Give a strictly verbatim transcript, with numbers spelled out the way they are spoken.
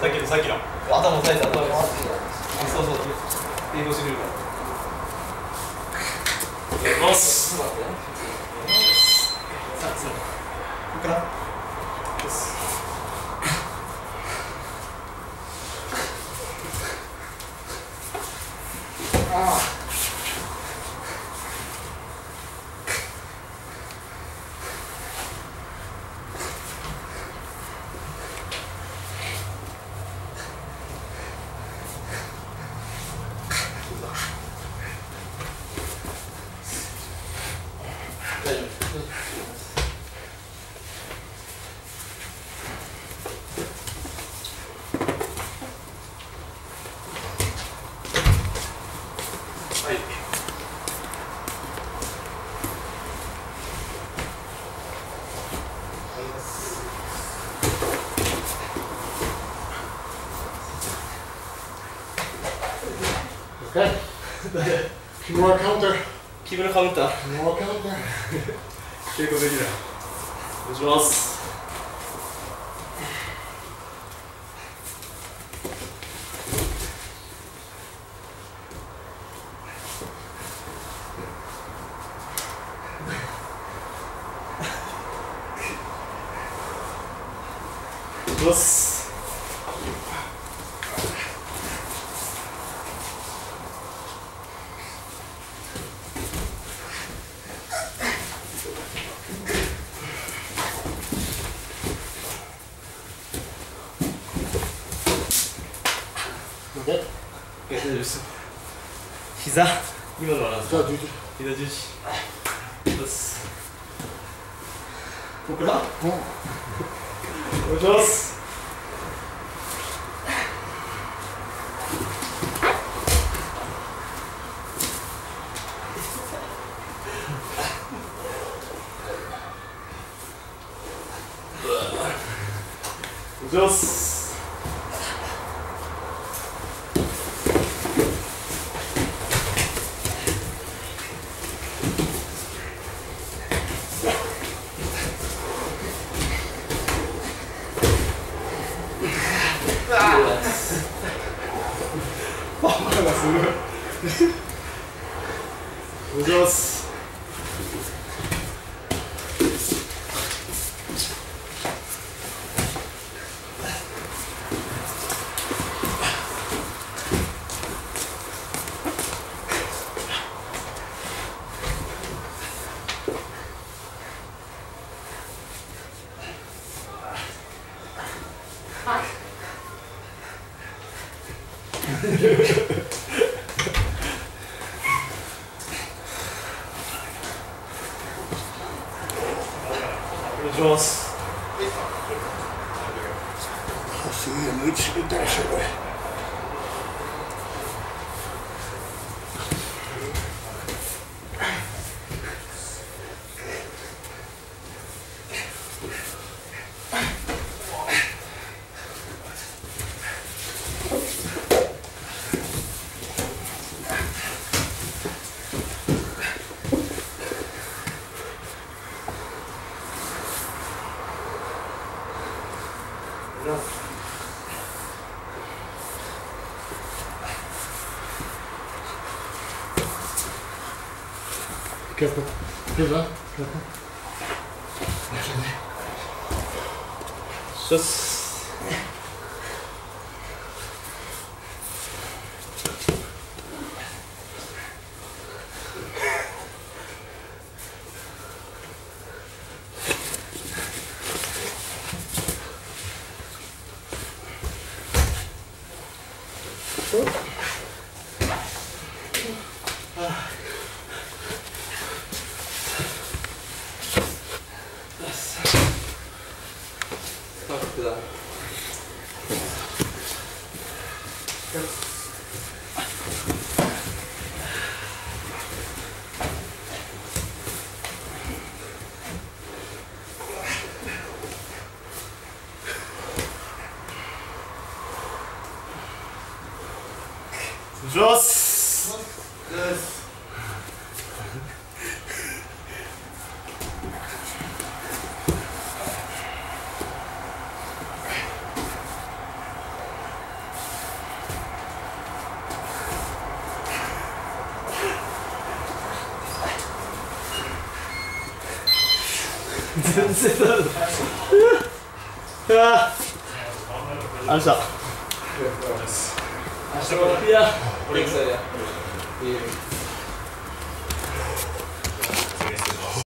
さっきのさっきの頭押さえた頭押さえたそうそう抵抗してくるからよしさあ次こっからよしああMore counter. Kimura counter. More counter. 結構できない。お願いします。よし。膝、今のはなんですか？膝重視。そうです。ここから？お願いします。お願いします。お願いします。お願いします。すげえ、無知みたいでしょ、これ。キャップ、キャップ、キャップ。そうっす。ああ。ジョスです。全然ダメだ。いやー、ありがとうございました。ありがとうございます。いや、俺、いい。